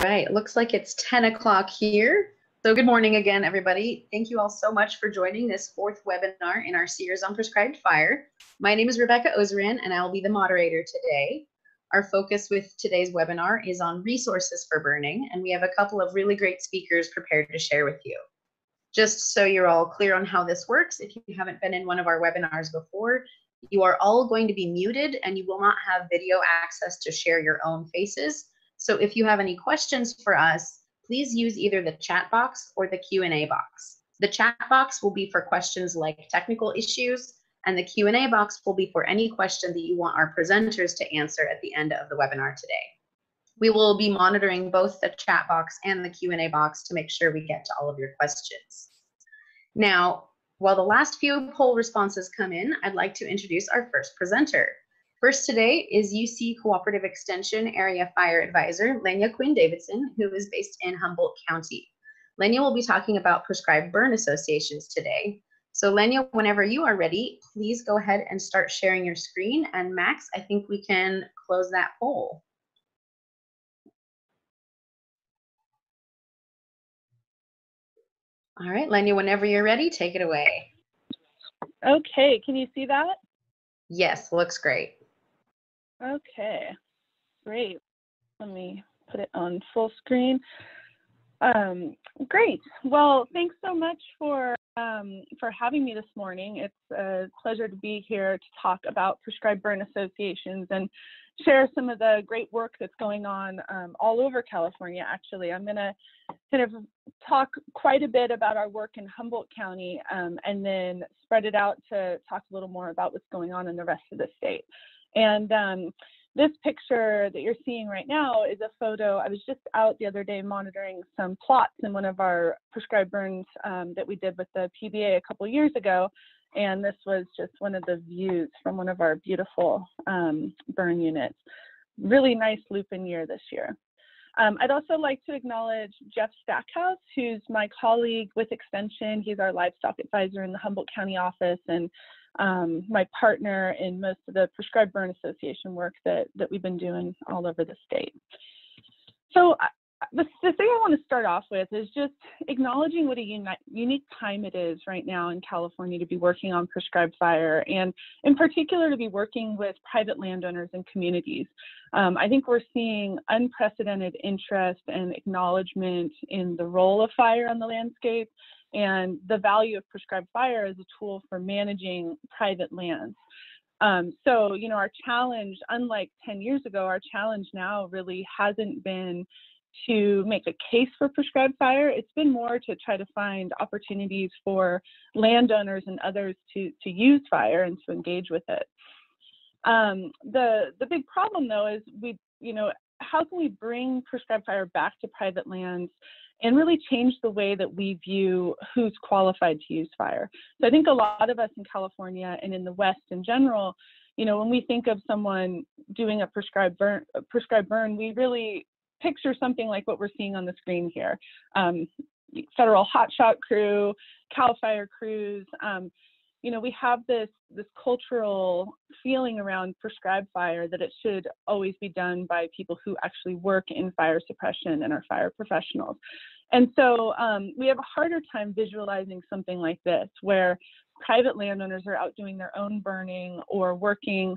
Right, it looks like it's 10 o'clock here. So good morning again, everybody. Thank you all so much for joining this fourth webinar in our series on prescribed fire. My name is Rebecca Ozeran, and I will be the moderator today. Our focus with today's webinar is on resources for burning, and we have a couple of really great speakers prepared to share with you. Just so you're all clear on how this works, if you haven't been in one of our webinars before, you are all going to be muted and you will not have video access to share your own faces. So if you have any questions for us, please use either the chat box or the Q&A box. The chat box will be for questions like technical issues, and the Q&A box will be for any question that you want our presenters to answer at the end of the webinar today. We will be monitoring both the chat box and the Q&A box to make sure we get to all of your questions. Now, while the last few poll responses come in, I'd like to introduce our first presenter. First today is UC Cooperative Extension Area Fire Advisor, Lenya Quinn-Davidson, who is based in Humboldt County. Lenya will be talking about prescribed burn associations today. So Lenya, whenever you are ready, please go ahead and start sharing your screen. And Max, I think we can close that poll. All right, Lenya, whenever you're ready, take it away. Okay, can you see that? Yes, looks great. Okay, great. Let me put it on full screen. Great. Well, thanks so much for having me this morning. It's a pleasure to be here to talk about prescribed burn associations and share some of the great work that's going on all over California, actually. I'm going to kind of talk quite a bit about our work in Humboldt County and then spread it out to talk a little more about what's going on in the rest of the state. And this picture that you're seeing right now is a photo. I was just out the other day monitoring some plots in one of our prescribed burns that we did with the PBA a couple years ago. And this was just one of the views from one of our beautiful burn units. Really nice lupin year this year. I'd also like to acknowledge Jeff Stackhouse, who's my colleague with Extension. He's our livestock advisor in the Humboldt County office and my partner in most of the prescribed burn association work that we've been doing all over the state. So the thing I want to start off with is just acknowledging what a unique time it is right now in California to be working on prescribed fire, and in particular to be working with private landowners and communities. I think we're seeing unprecedented interest and acknowledgement in the role of fire on the landscape and the value of prescribed fire as a tool for managing private lands. So, you know, our challenge, unlike 10 years ago, our challenge now really hasn't been to make a case for prescribed fire. It's been more to try to find opportunities for landowners and others to use fire and to engage with it. The big problem, though, is how can we bring prescribed fire back to private lands and really change the way that we view who's qualified to use fire? So I think a lot of us in California and in the West in general, you know, when we think of someone doing a prescribed burn, we really picture something like what we're seeing on the screen here. Federal hotshot crew, Cal Fire crews. You know, we have this cultural feeling around prescribed fire that it should always be done by people who actually work in fire suppression and are fire professionals. And so we have a harder time visualizing something like this, where private landowners are out doing their own burning or working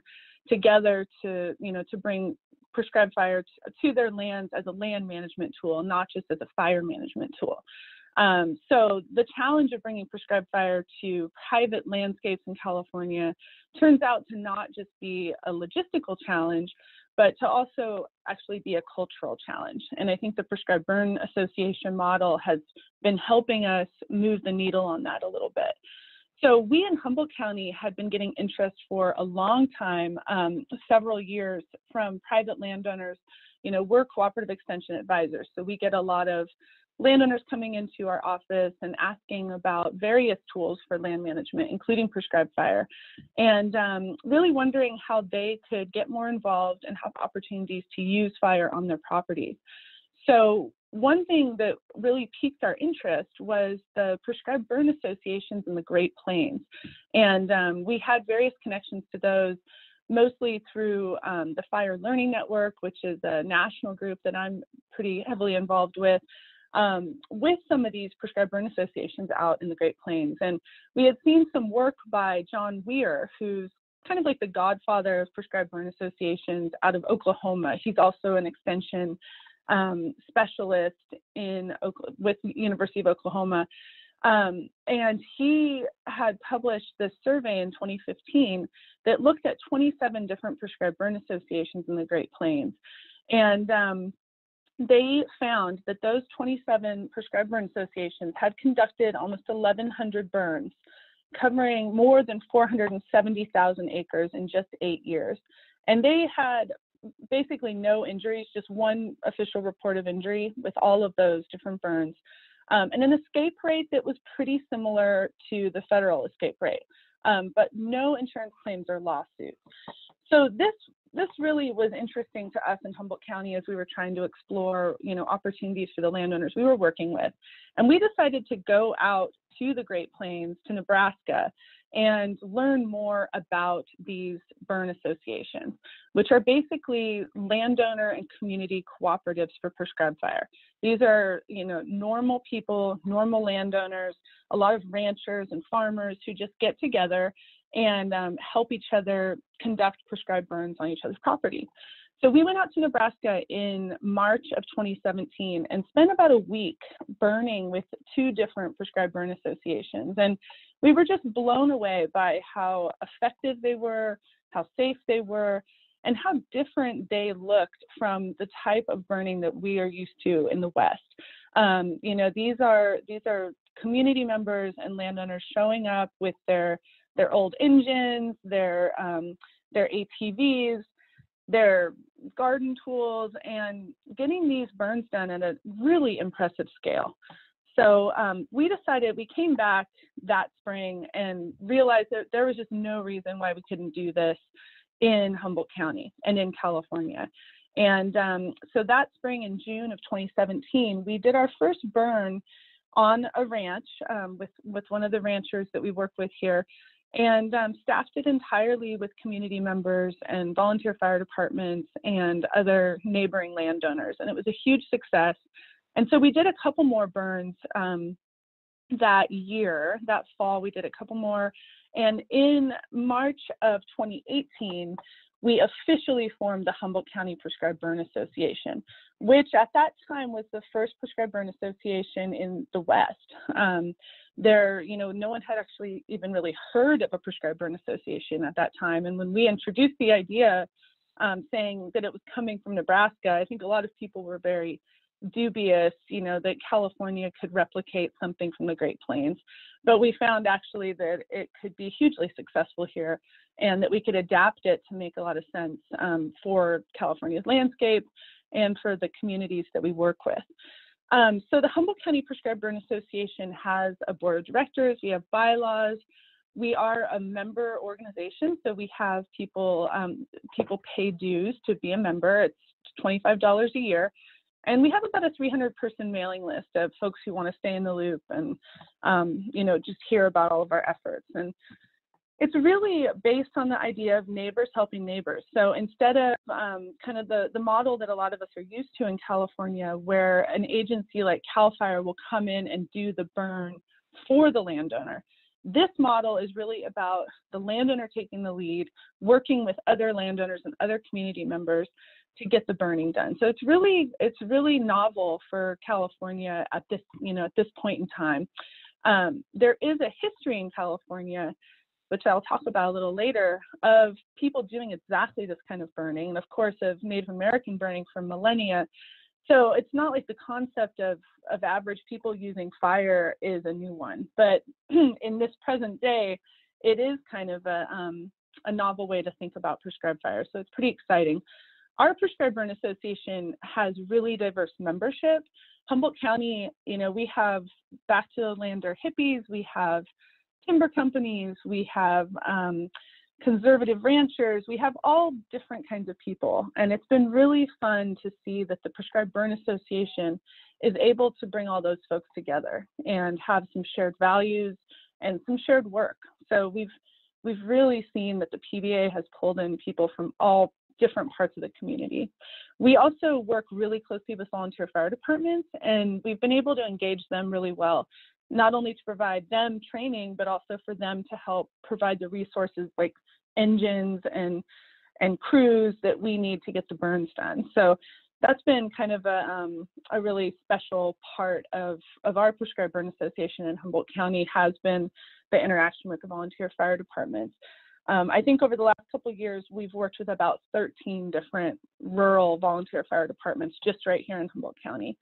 together to bring prescribed fire to their lands as a land management tool, not just as a fire management tool. So the challenge of bringing prescribed fire to private landscapes in California turns out to not just be a logistical challenge, but to also actually be a cultural challenge. And I think the Prescribed Burn Association model has been helping us move the needle on that a little bit. So we in Humboldt County had been getting interest for a long time, several years, from private landowners. You know, we're cooperative extension advisors, so we get a lot of landowners coming into our office and asking about various tools for land management, including prescribed fire, and really wondering how they could get more involved and have opportunities to use fire on their properties. So one thing that really piqued our interest was the prescribed burn associations in the Great Plains. And we had various connections to those. mostly through the Fire Learning Network, which is a national group that I'm pretty heavily involved with some of these prescribed burn associations out in the Great Plains. And we had seen some work by John Weir, who's kind of like the godfather of prescribed burn associations out of Oklahoma. He's also an extension specialist with the University of Oklahoma. And he had published this survey in 2015 that looked at 27 different prescribed burn associations in the Great Plains. And they found that those 27 prescribed burn associations had conducted almost 1,100 burns, covering more than 470,000 acres in just 8 years. And they had basically no injuries, just one official report of injury with all of those different burns. And an escape rate that was pretty similar to the federal escape rate, but no insurance claims or lawsuits. So this really was interesting to us in Humboldt County as we were trying to explore, opportunities for the landowners we were working with. And we decided to go out to the Great Plains, to Nebraska, and learn more about these burn associations, which are basically landowner and community cooperatives for prescribed fire. These are, normal people, normal landowners, a lot of ranchers and farmers who just get together and help each other conduct prescribed burns on each other's property. So we went out to Nebraska in March of 2017 and spent about a week burning with two different prescribed burn associations. And we were just blown away by how effective they were, how safe they were, and how different they looked from the type of burning that we are used to in the West. These are community members and landowners showing up with their old engines, their ATVs, their garden tools, and getting these burns done at a really impressive scale. So we came back that spring and realized that there was just no reason why we couldn't do this in Humboldt County and in California. And so that spring, in June of 2017, we did our first burn on a ranch with one of the ranchers that we work with here, and staffed it entirely with community members and volunteer fire departments and other neighboring landowners. And it was a huge success. And so we did a couple more burns that year. That fall, we did a couple more. And in March of 2018, we officially formed the Humboldt County Prescribed Burn Association, which at that time was the first prescribed burn association in the West. No one had actually even really heard of a prescribed burn association at that time. And when we introduced the idea, saying that it was coming from Nebraska, I think a lot of people were very dubious, that California could replicate something from the Great Plains. But we found actually that it could be hugely successful here, and that we could adapt it to make a lot of sense for California's landscape and for the communities that we work with. So the Humboldt County Prescribed Burn Association has a board of directors, we have bylaws, we are a member organization, so we have people pay dues to be a member. It's $25 a year. And we have about a 300-person mailing list of folks who want to stay in the loop and, just hear about all of our efforts. And it's really based on the idea of neighbors helping neighbors. So instead of kind of the model that a lot of us are used to in California, where an agency like Cal Fire will come in and do the burn for the landowner, this model is really about the landowner taking the lead, working with other landowners and other community members to get the burning done. So it's really novel for California at this, at this point in time. There is a history in California, which I'll talk about a little later, of people doing exactly this kind of burning, and of course of Native American burning for millennia. So it's not like the concept of average people using fire is a new one, but in this present day, it is kind of a novel way to think about prescribed fire. So it's pretty exciting. Our Prescribed Burn Association has really diverse membership. Humboldt County, we have back to the lander hippies, we have timber companies, we have conservative ranchers, we have all different kinds of people. And it's been really fun to see that the Prescribed Burn Association is able to bring all those folks together and have some shared values and some shared work. So we've we've really seen that the PBA has pulled in people from all different parts of the community. We also work really closely with volunteer fire departments, and we've been able to engage them really well, not only to provide them training, but also for them to help provide the resources like engines and crews that we need to get the burns done. So that's been kind of a really special part of our Prescribed Burn Association in Humboldt County, has been the interaction with the volunteer fire departments. I think over the last couple of years, we've worked with about 13 different rural volunteer fire departments just right here in Humboldt County.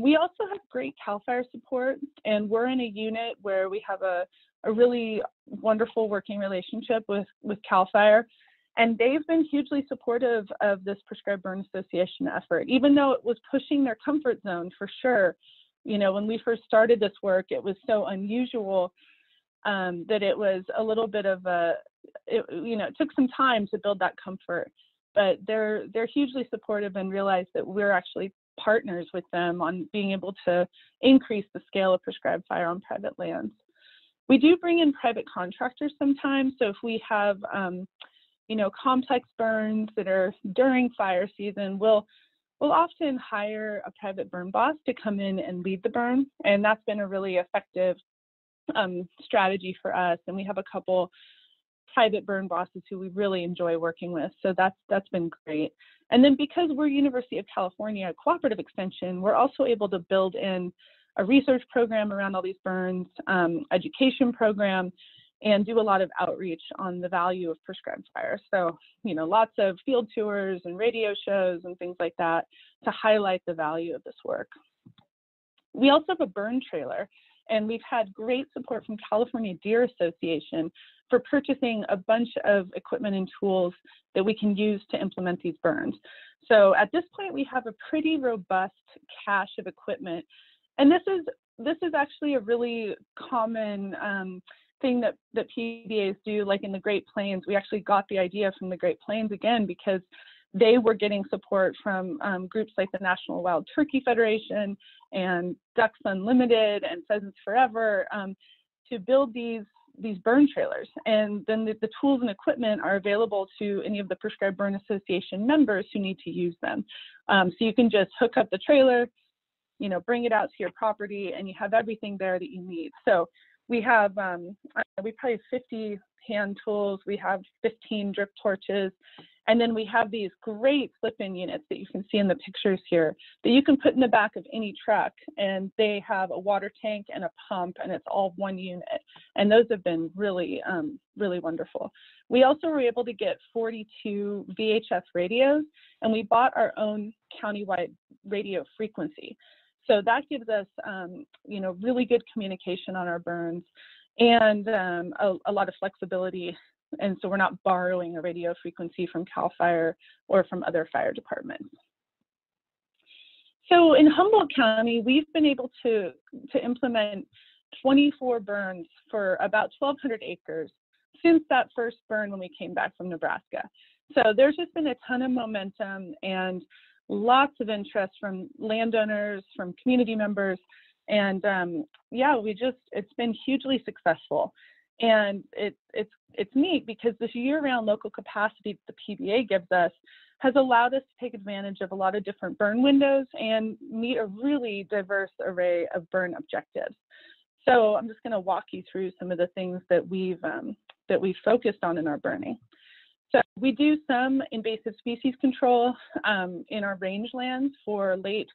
We also have great Cal Fire support, and we're in a unit where we have a really wonderful working relationship with Cal Fire. And they've been hugely supportive of this Prescribed Burn Association effort, even though it was pushing their comfort zone for sure. You know, when we first started this work, it was so unusual that it was a little bit of it took some time to build that comfort. But they're hugely supportive and realize that we're actually partners with them on being able to increase the scale of prescribed fire on private lands. We do bring in private contractors sometimes, so if we have complex burns that are during fire season, we'll often hire a private burn boss to come in and lead the burn, and that's been a really effective strategy for us. And we have a couple private burn bosses who we really enjoy working with, so that's been great. And then because we're University of California Cooperative Extension, we're also able to build in a research program around all these burns, education program, and do a lot of outreach on the value of prescribed fire. So, you know, lots of field tours and radio shows and things like that to highlight the value of this work. We also have a burn trailer, and we've had great support from California Deer Association for purchasing a bunch of equipment and tools that we can use to implement these burns. So at this point, we have a pretty robust cache of equipment. And this is actually a really common thing that PBAs do, like in the Great Plains. We actually got the idea from the Great Plains again, because they were getting support from groups like the National Wild Turkey Federation and Ducks Unlimited and Pheasants Forever to build these burn trailers. And then the tools and equipment are available to any of the Prescribed Burn Association members who need to use them. So you can just hook up the trailer, you know, bring it out to your property, and you have everything there that you need. So we have we probably have 50 hand tools, we have 15 drip torches, and then we have these great slip-in units that you can see in the pictures here that you can put in the back of any truck, and they have a water tank and a pump, and it's all one unit. And those have been really, really wonderful. We also were able to get 42 VHS radios, and we bought our own countywide radio frequency. So that gives us, really good communication on our burns and a lot of flexibility. And so we're not borrowing a radio frequency from Cal Fire or from other fire departments. So in Humboldt County, we've been able to implement 24 burns for about 1,200 acres since that first burn when we came back from Nebraska. So there's just been a ton of momentum and lots of interest from landowners, from community members, and it's been hugely successful. And it's neat because this year-round local capacity that the PBA gives us has allowed us to take advantage of a lot of different burn windows and meet a really diverse array of burn objectives. So I'm just going to walk you through some of the things that we've focused on in our burning. So we do some invasive species control in our rangelands for late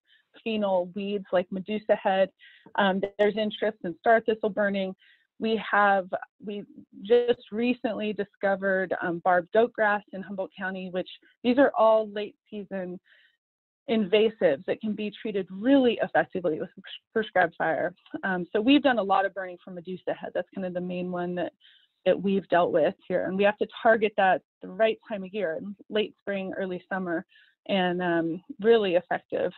phenol weeds like medusa head. There's interest in star thistle burning. We just recently discovered barbed goatgrass in Humboldt County, which these are all late season invasives that can be treated really effectively with prescribed fire. So we've done a lot of burning for medusa head. That's kind of the main one that we've dealt with here. And we have to target that the right time of year, late spring, early summer, and really effective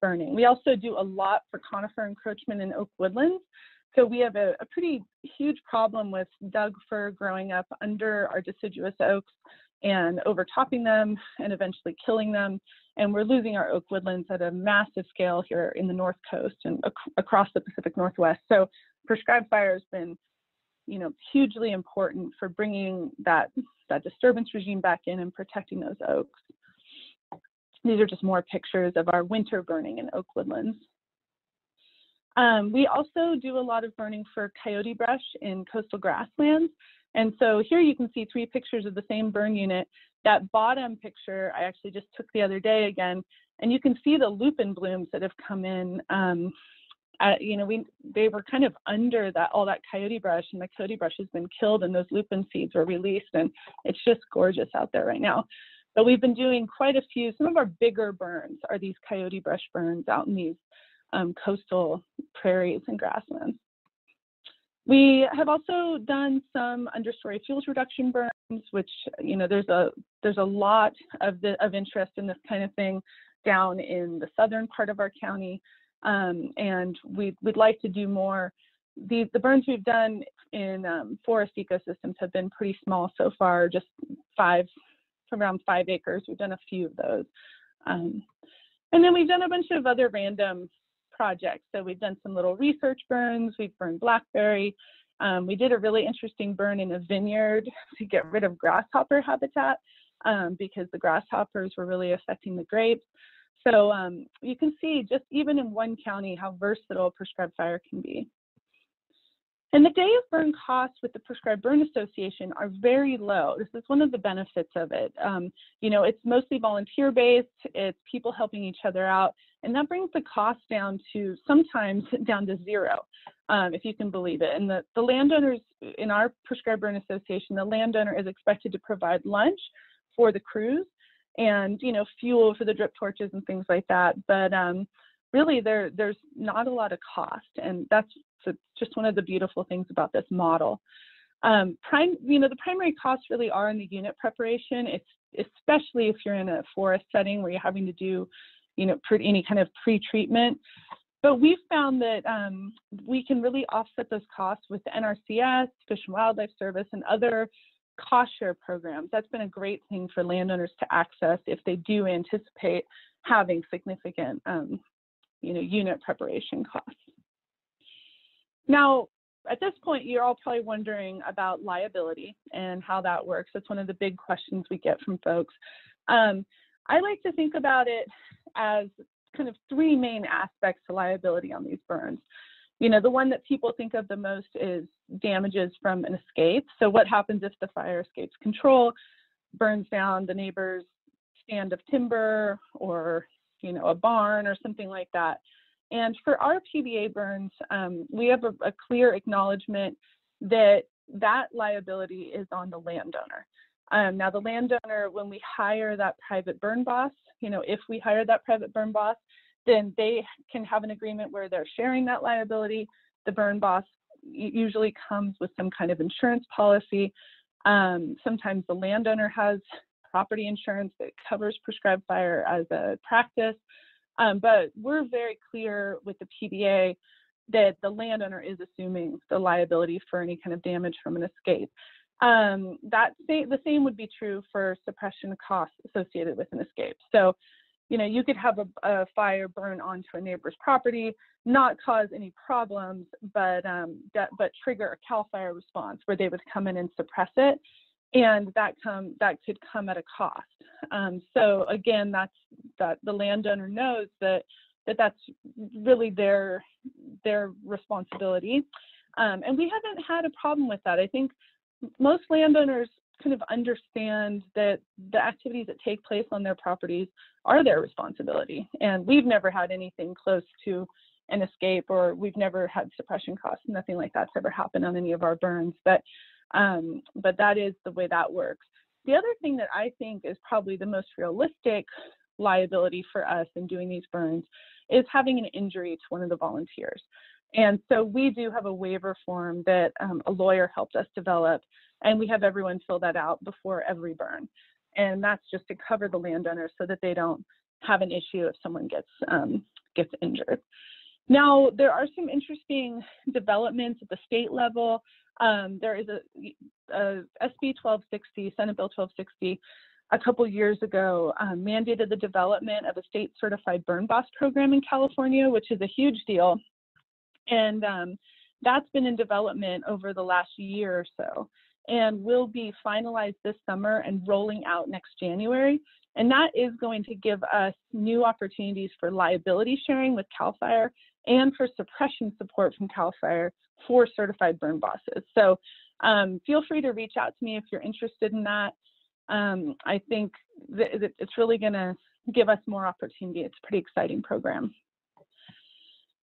burning. We also do a lot for conifer encroachment in oak woodlands. So we have a pretty huge problem with Doug fir growing up under our deciduous oaks and overtopping them and eventually killing them. And we're losing our oak woodlands at a massive scale here in the North Coast and across the Pacific Northwest. So prescribed fire has been hugely important for bringing that disturbance regime back in and protecting those oaks. These are just more pictures of our winter burning in oak woodlands. We also do a lot of burning for coyote brush in coastal grasslands. And so here you can see three pictures of the same burn unit. That bottom picture I actually just took the other day again, and you can see the lupin blooms that have come in. They were kind of under all that coyote brush, and the coyote brush has been killed and those lupin seeds were released, and it's just gorgeous out there right now. But we've been doing quite a few. Some of our bigger burns are these coyote brush burns out in these coastal prairies and grasslands. We have also done some understory fuels reduction burns, which there's a lot of interest in this kind of thing down in the southern part of our county, and we'd like to do more. The burns we've done in forest ecosystems have been pretty small so far, just around 5 acres. We've done a few of those, and then we've done a bunch of other random projects. So we've done some little research burns. We've burned blackberry. We did a really interesting burn in a vineyard to get rid of grasshopper habitat because the grasshoppers were really affecting the grapes. So you can see just even in one county how versatile prescribed fire can be. And the day of burn costs with the Prescribed Burn Association are very low. This is one of the benefits of it. It's mostly volunteer-based. It's people helping each other out. And that brings the cost down to zero, if you can believe it. And the landowners in our Prescribed Burn Association, the landowner is expected to provide lunch for the crews and, fuel for the drip torches and things like that. But really, there's not a lot of cost, and that's just one of the beautiful things about this model. The primary costs really are in the unit preparation. It's especially if you're in a forest setting where you're having to do, any kind of pre-treatment. But we've found that we can really offset those costs with the NRCS, Fish and Wildlife Service, and other cost share programs. That's been a great thing for landowners to access if they do anticipate having significant, unit preparation costs. Now, at this point, you're all probably wondering about liability and how that works. That's one of the big questions we get from folks. I like to think about it as kind of three main aspects to liability on these burns. The one that people think of the most is damages from an escape. So what happens if the fire escapes control, burns down the neighbor's stand of timber or, a barn or something like that? And for our PBA burns, we have a clear acknowledgement that liability is on the landowner. Now, the landowner, when we hire that private burn boss, if we hire that private burn boss, then they can have an agreement where they're sharing that liability. The burn boss usually comes with some kind of insurance policy. Sometimes the landowner has property insurance that covers prescribed fire as a practice. But we're very clear with the PBA that the landowner is assuming the liability for any kind of damage from an escape. The same would be true for suppression costs associated with an escape. So, you could have a fire burn onto a neighbor's property, not cause any problems, but trigger a Cal Fire response where they would come in and suppress it. And that could come at a cost. So again, the landowner knows that's really their responsibility. And we haven't had a problem with that. I think most landowners kind of understand that the activities that take place on their properties are their responsibility. And we've never had anything close to an escape, or we've never had suppression costs. Nothing like that's ever happened on any of our burns. But that is the way that works. The other thing that I think is probably the most realistic liability for us in doing these burns is having an injury to one of the volunteers. And so we do have a waiver form that a lawyer helped us develop, and we have everyone fill that out before every burn. And that's just to cover the landowner so that they don't have an issue if someone gets injured. Now, there are some interesting developments at the state level. There is a SB 1260, Senate Bill 1260, a couple years ago, mandated the development of a state certified burn boss program in California, which is a huge deal. And That's been in development over the last year or so and will be finalized this summer and rolling out next January. And that is going to give us new opportunities for liability sharing with Cal Fire and for suppression support from Cal Fire for certified burn bosses. So feel free to reach out to me if you're interested in that. I think that it's really going to give us more opportunity. It's a pretty exciting program.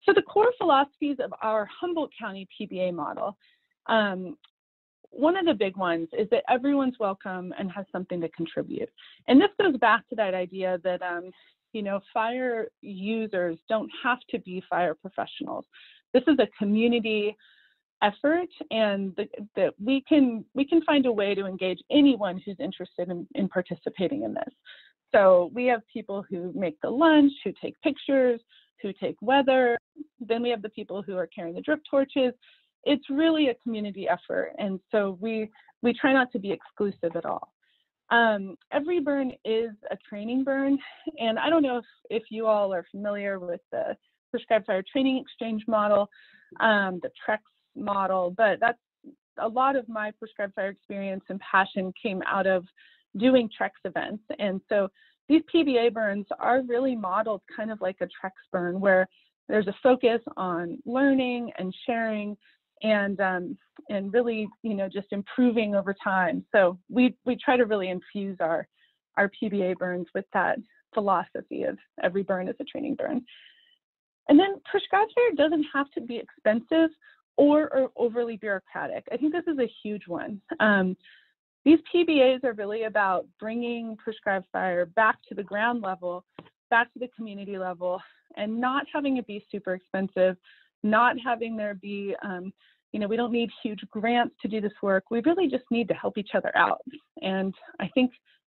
So the core philosophies of our Humboldt County PBA model, one of the big ones is that everyone's welcome and has something to contribute. And this goes back to that idea that, you know, fire users don't have to be fire professionals. This is a community effort, and that we can find a way to engage anyone who's interested in participating in this. So we have people who make the lunch, who take pictures, who take weather. Then we have the people who are carrying the drip torches. It's really a community effort, and so we try not to be exclusive at all. Every burn is a training burn, and I don't know if you all are familiar with the Prescribed Fire Training Exchange model, the TREX model, but that's a lot of my Prescribed Fire experience and passion came out of doing TREX events. And so these PBA burns are really modeled kind of like a TREX burn, where there's a focus on learning and sharing, and really, you know, just improving over time. So we try to really infuse our PBA burns with that philosophy of every burn is a training burn. And then prescribed fire doesn't have to be expensive or overly bureaucratic. I think this is a huge one. These PBAs are really about bringing prescribed fire back to the ground level, back to the community level, and not having it be super expensive, not having there be, you know, we don't need huge grants to do this work. We really just need to help each other out. And I think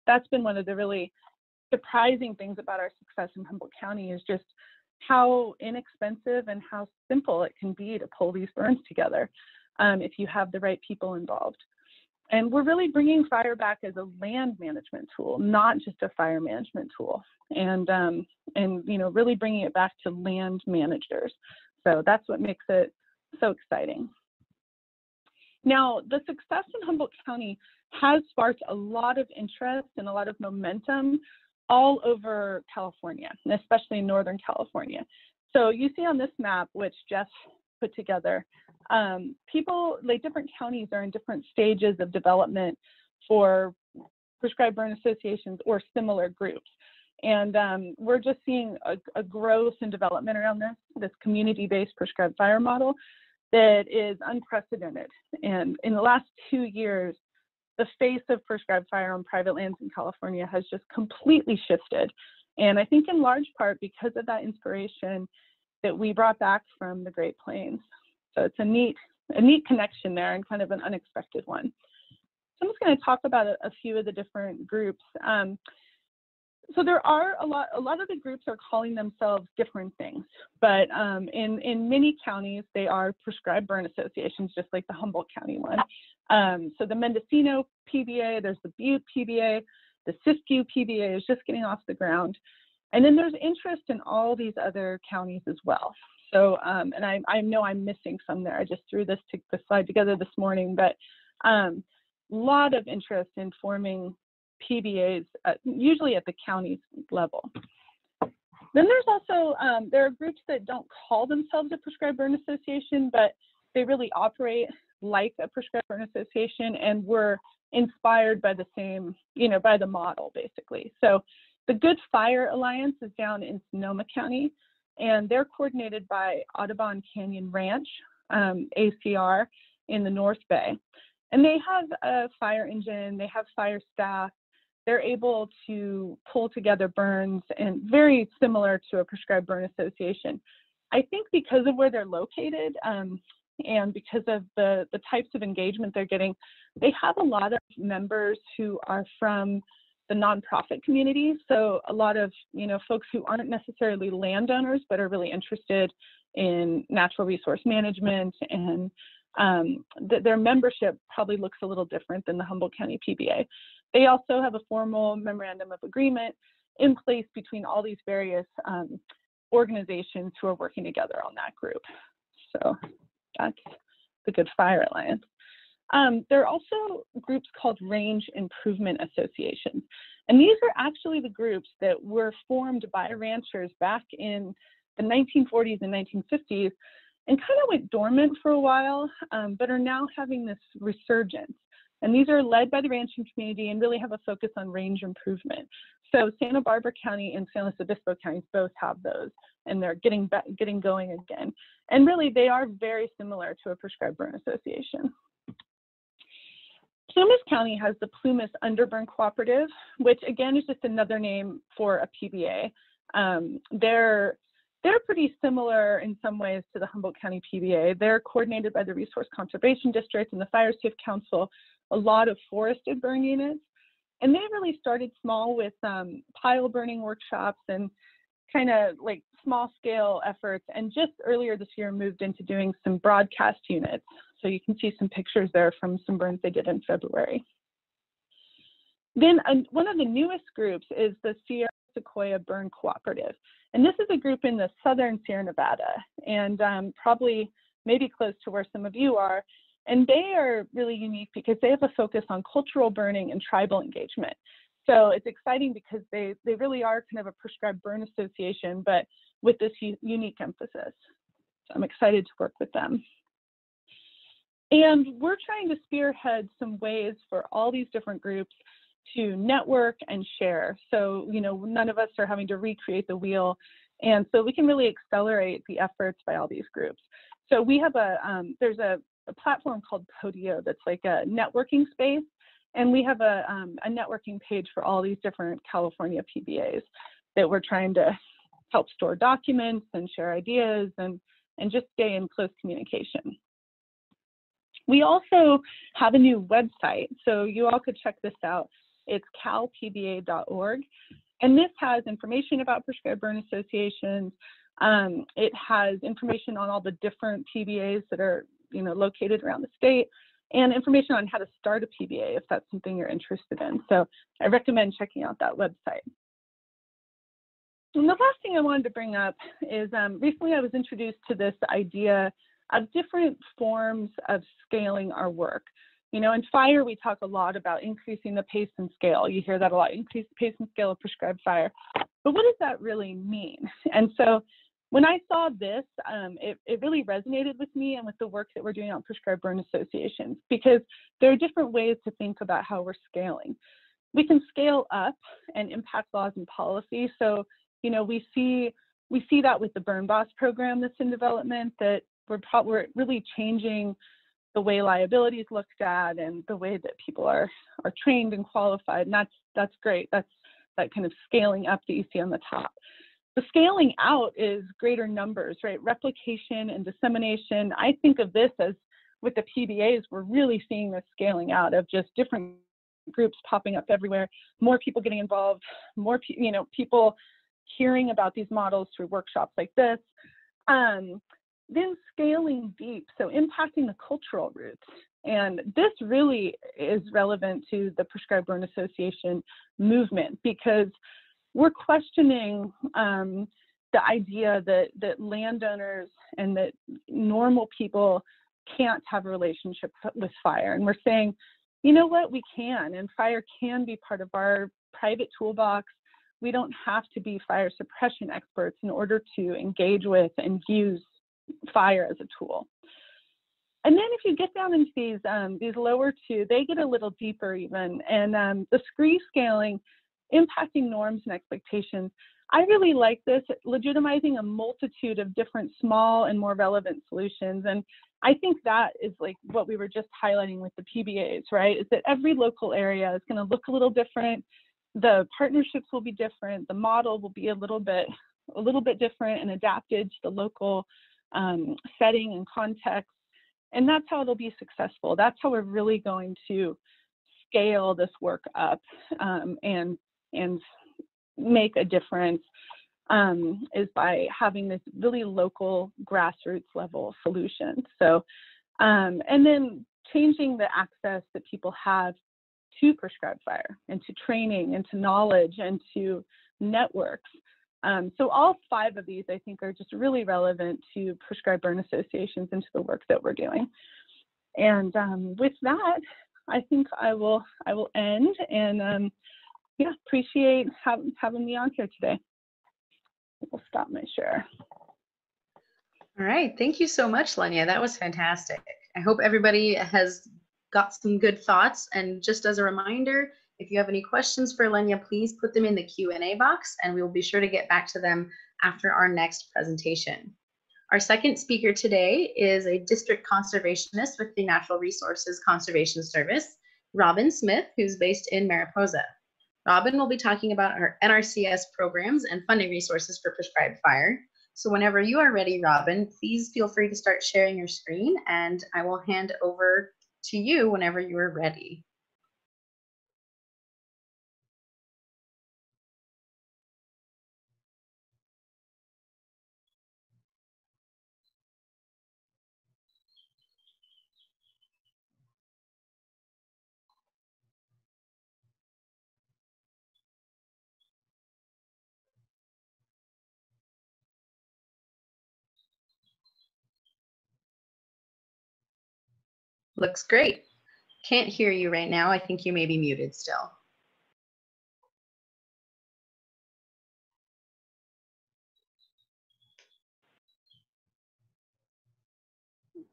that's been one of the really surprising things about our success in Humboldt County, is just how inexpensive and how simple it can be to pull these burns together if you have the right people involved. And we're really bringing fire back as a land management tool, not just a fire management tool, and you know, really bringing it back to land managers. So that's what makes it so exciting. Now, the success in Humboldt County has sparked a lot of interest and a lot of momentum all over California, and especially in Northern California. So you see on this map, which Jeff put together, people, like different counties are in different stages of development for prescribed burn associations or similar groups. And we're just seeing a growth and development around this community-based prescribed fire model that is unprecedented. And in the last 2 years, the face of prescribed fire on private lands in California has just completely shifted. And I think in large part because of that inspiration that we brought back from the Great Plains. So it's a neat connection there, and kind of an unexpected one. So I'm just going to talk about a few of the different groups. So there are a lot of the groups are calling themselves different things, but in many counties, they are prescribed burn associations, just like the Humboldt County one. So the Mendocino PBA, there's the Butte PBA, the Siskiyou PBA is just getting off the ground. And then there's interest in all these other counties as well. So, and I know I'm missing some there. I just threw the slide together this morning, but a lot of interest in forming PBAs, usually at the county level. Then there's also, there are groups that don't call themselves a prescribed burn association, but they really operate like a prescribed burn association and were inspired by the same, you know, by the model basically. So the Good Fire Alliance is down in Sonoma County, and they're coordinated by Audubon Canyon Ranch, ACR, in the North Bay. And they have a fire engine, they have fire staff, they're able to pull together burns, and very similar to a prescribed burn association. I think because of where they're located and because of the types of engagement they're getting, they have a lot of members who are from the nonprofit community. So a lot of, you know, folks who aren't necessarily landowners, but are really interested in natural resource management, and their membership probably looks a little different than the Humboldt County PBA. They also have a formal memorandum of agreement in place between all these various organizations who are working together on that group. So That's the Good Fire Alliance. There are also groups called Range Improvement Associations. And these are actually the groups that were formed by ranchers back in the 1940s and 1950s and kind of went dormant for a while, but are now having this resurgence. And these are led by the ranching community and really have a focus on range improvement. So Santa Barbara County and San Luis Obispo counties both have those, and they're getting going again. And really, they are very similar to a prescribed burn association. Plumas County has the Plumas Underburn Cooperative, which again is just another name for a PBA. They're pretty similar in some ways to the Humboldt County PBA. They're coordinated by the Resource Conservation District and the Fire Safe Council, a lot of forested burn units. And they really started small with pile burning workshops and kind of like small scale efforts. And just earlier this year moved into doing some broadcast units. So you can see some pictures there from some burns they did in February. Then one of the newest groups is the Sierra Sequoia Burn Cooperative. And this is a group in the southern Sierra Nevada and probably maybe close to where some of you are. And they are really unique because they have a focus on cultural burning and tribal engagement. So it's exciting because they really are kind of a prescribed burn association, but with this unique emphasis. So I'm excited to work with them. And we're trying to spearhead some ways for all these different groups to network and share. So, you know, none of us are having to recreate the wheel. And so we can really accelerate the efforts by all these groups. So we have there's a platform called Podio that's like a networking space. And we have a networking page for all these different California PBAs that we're trying to help store documents and share ideas and just stay in close communication. We also have a new website, so you all could check this out. It's calpba.org, and this has information about prescribed burn associations. It has information on all the different PBAs that are, you know, located around the state, and information on how to start a PBA if that's something you're interested in. So I recommend checking out that website. And the last thing I wanted to bring up is recently I was introduced to this idea of different forms of scaling our work. You know, in fire, we talk a lot about increasing the pace and scale. You hear that a lot, increase the pace and scale of prescribed fire. But what does that really mean? And so when I saw this, it really resonated with me and with the work that we're doing on prescribed burn associations, because there are different ways to think about how we're scaling. We can scale up and impact laws and policy. So, you know, we see that with the Burn Boss program that's in development, that we're really changing the way liability is looked at and the way that people are trained and qualified. And that's great. That's that kind of scaling up that you see on the top. The scaling out is greater numbers, right? Replication and dissemination. I think of this as with the PBAs, we're really seeing this scaling out of just different groups popping up everywhere, more people getting involved, more people hearing about these models through workshops like this. Then scaling deep, so impacting the cultural roots. And this really is relevant to the Prescribed Burn Association movement, because we're questioning the idea that landowners and that normal people can't have a relationship with fire. And we're saying, you know what, we can, and fire can be part of our private toolbox. We don't have to be fire suppression experts in order to engage with and use fire as a tool. And then if you get down into these lower two, they get a little deeper even. And the SCREE scaling, impacting norms and expectations. I really like this, legitimizing a multitude of different small and more relevant solutions. And I think that is like what we were just highlighting with the PBAs, right? Is that every local area is going to look a little different. The partnerships will be different. The model will be a little bit different and adapted to the local setting and context, and that's how it'll be successful. That's how we're really going to scale this work up and make a difference, is by having this really local grassroots level solution. So, and then changing the access that people have to prescribed fire and to training and to knowledge and to networks. So all five of these, I think, are just really relevant to prescribed burn associations and to the work that we're doing. And with that, I think I will end, and yeah, appreciate having me on here today. We'll stop my share. All right, thank you so much, Lenya. That was fantastic. I hope everybody has got some good thoughts. And just as a reminder, if you have any questions for Lenya, please put them in the Q&A box, and we will be sure to get back to them after our next presentation. Our second speaker today is a district conservationist with the Natural Resources Conservation Service, Robin Smith, who's based in Mariposa. Robin will be talking about our NRCS programs and funding resources for prescribed fire. So whenever you are ready, Robin, please feel free to start sharing your screen, and I will hand over to you whenever you are ready. Looks great. Can't hear you right now. I think you may be muted still.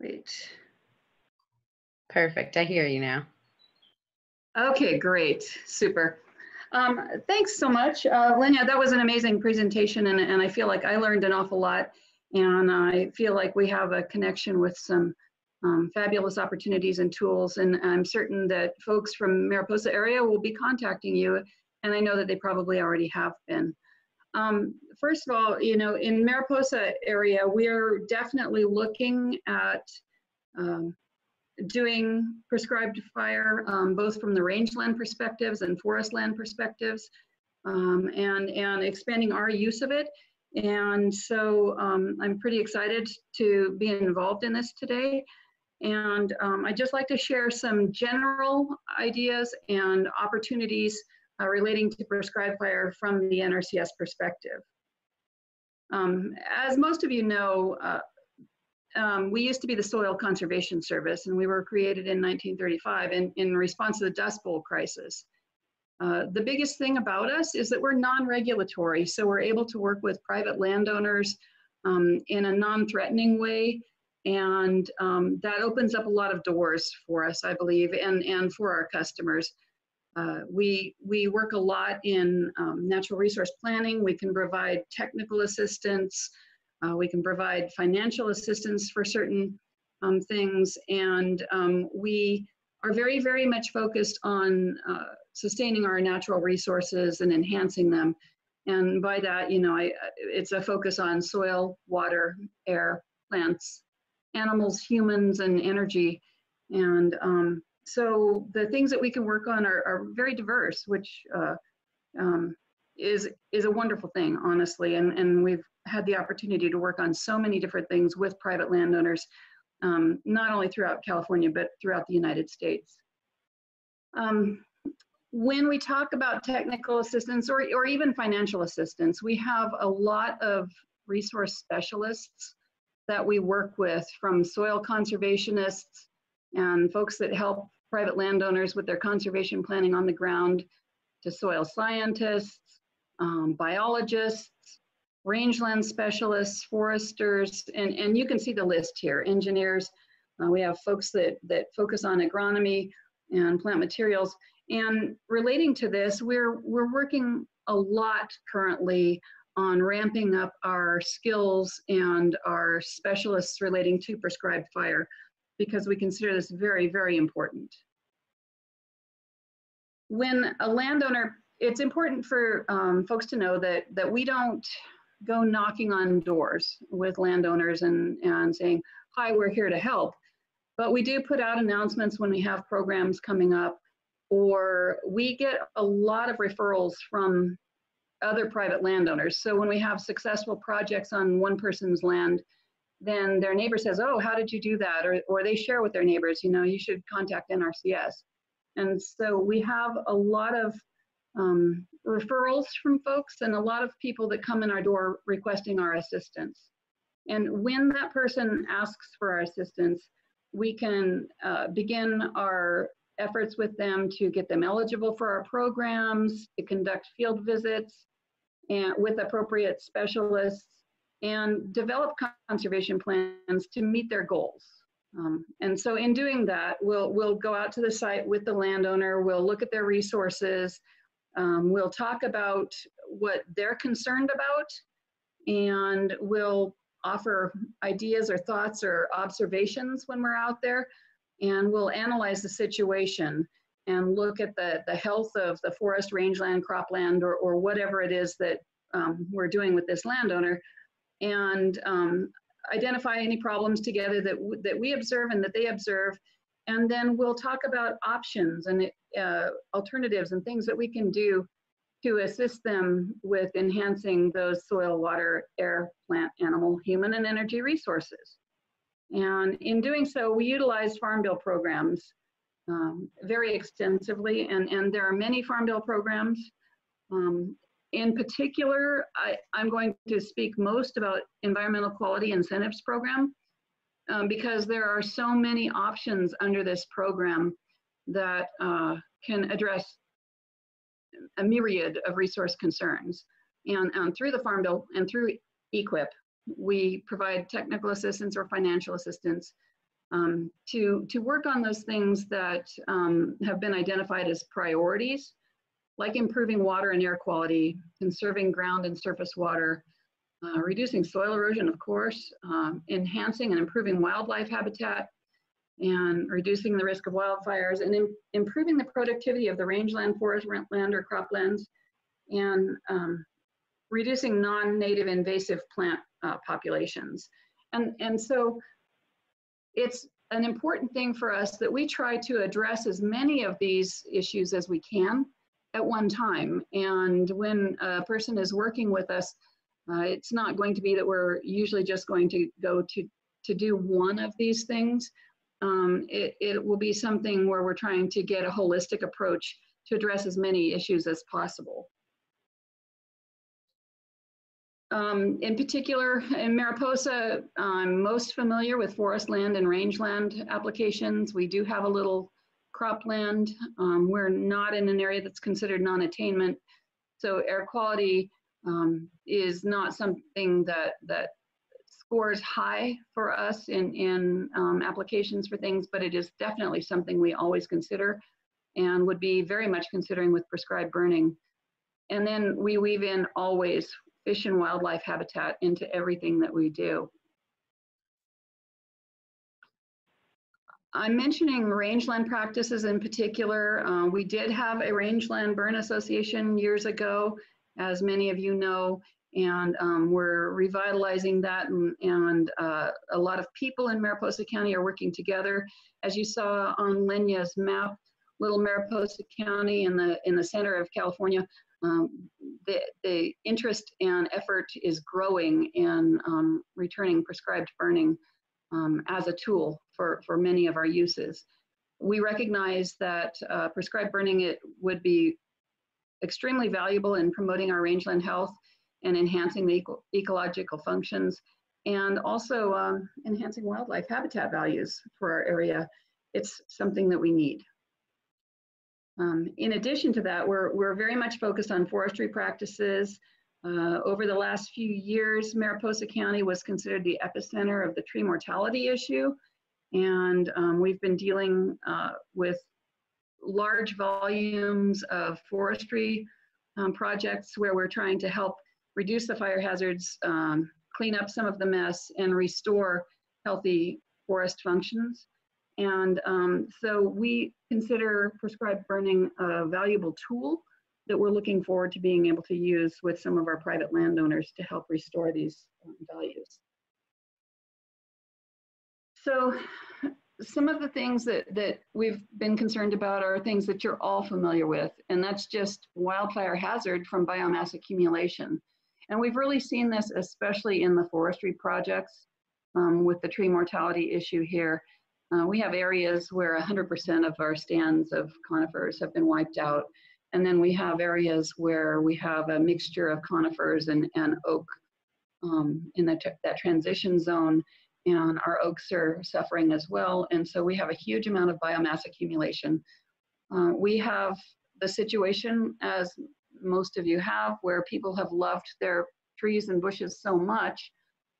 Wait. Perfect. I hear you now. Okay, great. Super. Thanks so much, Lenya. That was an amazing presentation, and I feel like I learned an awful lot, and I feel like we have a connection with some fabulous opportunities and tools, and I'm certain that folks from Mariposa area will be contacting you, and I know that they probably already have been. First of all, you know, in Mariposa area, we are definitely looking at doing prescribed fire, both from the rangeland perspectives and forest land perspectives, and expanding our use of it. And so I'm pretty excited to be involved in this today. And I'd just like to share some general ideas and opportunities relating to prescribed fire from the NRCS perspective. As most of you know, we used to be the Soil Conservation Service, and we were created in 1935 in response to the Dust Bowl crisis. The biggest thing about us is that we're non-regulatory, so we're able to work with private landowners in a non-threatening way. And that opens up a lot of doors for us, I believe, and for our customers. We work a lot in natural resource planning. We can provide technical assistance. We can provide financial assistance for certain things. And we are very, very much focused on sustaining our natural resources and enhancing them. And by that, you know, it's a focus on soil, water, air, plants, animals, humans, and energy. And so the things that we can work on are very diverse, which is a wonderful thing, honestly. And we've had the opportunity to work on so many different things with private landowners, not only throughout California, but throughout the United States. When we talk about technical assistance or even financial assistance, we have a lot of resource specialists that we work with, from soil conservationists and folks that help private landowners with their conservation planning on the ground, to soil scientists, biologists, rangeland specialists, foresters, and you can see the list here, engineers. We have folks that focus on agronomy and plant materials. And relating to this, we're working a lot currently on ramping up our skills and our specialists relating to prescribed fire, because we consider this very, very important. When a landowner, it's important for folks to know that we don't go knocking on doors with landowners and saying, "Hi, we're here to help." But we do put out announcements when we have programs coming up, or we get a lot of referrals from other private landowners. So when we have successful projects on one person's land, then their neighbor says, "Oh, how did you do that?" Or they share with their neighbors, "You know, you should contact NRCS." And so we have a lot of referrals from folks, and a lot of people that come in our door requesting our assistance. And when that person asks for our assistance, we can begin our efforts with them to get them eligible for our programs, to conduct field visits and with appropriate specialists, and develop conservation plans to meet their goals. And so in doing that, we'll go out to the site with the landowner, we'll look at their resources, we'll talk about what they're concerned about, and we'll offer ideas or thoughts or observations when we're out there, and we'll analyze the situation and look at the health of the forest, rangeland, cropland, or whatever it is that we're doing with this landowner, and identify any problems together that we observe and that they observe, and then we'll talk about options and alternatives and things that we can do to assist them with enhancing those soil, water, air, plant, animal, human, and energy resources. And in doing so, we utilize Farm Bill programs very extensively, and there are many Farm Bill programs. In particular, I'm going to speak most about Environmental Quality Incentives Program because there are so many options under this program that can address a myriad of resource concerns. And through the Farm Bill and through EQIP, we provide technical assistance or financial assistance to work on those things that have been identified as priorities, like improving water and air quality, conserving ground and surface water, reducing soil erosion, of course, enhancing and improving wildlife habitat, and reducing the risk of wildfires, and improving the productivity of the rangeland, forest, land, or croplands, and reducing non-native invasive plant populations. And so it's an important thing for us that we try to address as many of these issues as we can at one time. And when a person is working with us, it's not going to be that we're usually just going to go to do one of these things. It will be something where we're trying to get a holistic approach to address as many issues as possible. In particular, in Mariposa, I'm most familiar with forest land and rangeland applications. We do have a little cropland. We're not in an area that's considered non-attainment, so air quality is not something that scores high for us in applications for things, but it is definitely something we always consider and would be very much considering with prescribed burning. And then we weave in always fish and wildlife habitat into everything that we do. I'm mentioning rangeland practices in particular. We did have a rangeland burn association years ago, as many of you know, and we're revitalizing that, and a lot of people in Mariposa County are working together. As you saw on Lenya's map, little Mariposa County in the center of California, the interest and effort is growing in returning prescribed burning as a tool for many of our uses. We recognize that prescribed burning would be extremely valuable in promoting our rangeland health and enhancing the ecological functions, and also enhancing wildlife habitat values for our area. It's something that we need. In addition to that, we're very much focused on forestry practices. Over the last few years, Mariposa County was considered the epicenter of the tree mortality issue, and we've been dealing with large volumes of forestry projects where we're trying to help reduce the fire hazards, clean up some of the mess, and restore healthy forest functions. And so we consider prescribed burning a valuable tool that we're looking forward to being able to use with some of our private landowners to help restore these values. So some of the things that we've been concerned about are things that you're all familiar with, and that's just wildfire hazard from biomass accumulation. And we've really seen this especially in the forestry projects with the tree mortality issue here. We have areas where 100% of our stands of conifers have been wiped out And then we have areas where we have a mixture of conifers and oak in that transition zone, and our oaks are suffering as well. And so we have a huge amount of biomass accumulation. We have the situation, as most of you have, where people have loved their trees and bushes so much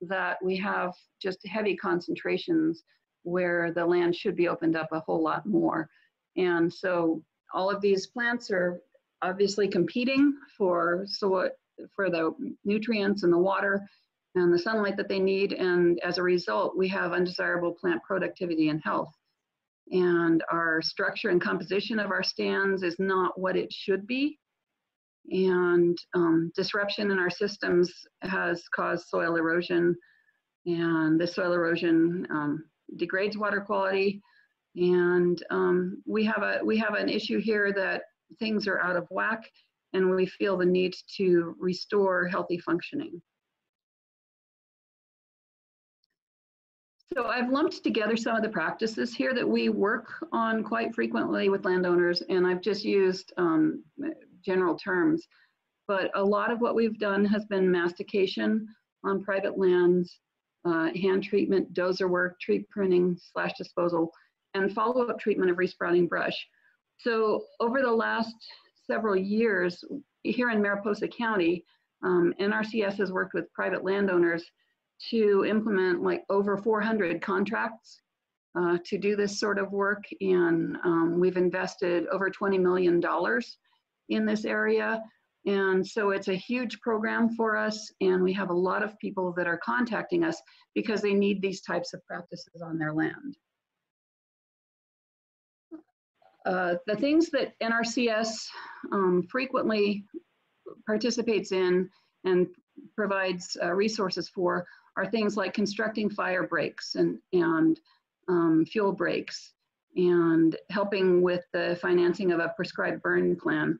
that we have just heavy concentrations where the land should be opened up a whole lot more. And so all of these plants are obviously competing for the nutrients and the water and the sunlight that they need. And as a result, we have undesirable plant productivity and health. And our structure and composition of our stands is not what it should be. And disruption in our systems has caused soil erosion. And this soil erosion degrades water quality. And we have an issue here that things are out of whack, and we feel the need to restore healthy functioning. So I've lumped together some of the practices here that we work on quite frequently with landowners, and I've just used general terms. But a lot of what we've done has been mastication on private lands, hand treatment, dozer work, tree pruning / disposal, and follow-up treatment of resprouting brush. So over the last several years, here in Mariposa County, NRCS has worked with private landowners to implement like over 400 contracts to do this sort of work. And we've invested over $20 million in this area. And so it's a huge program for us. And we have a lot of people that are contacting us because they need these types of practices on their land. The things that NRCS frequently participates in and provides resources for are things like constructing fire breaks and fuel breaks, and helping with the financing of a prescribed burn plan,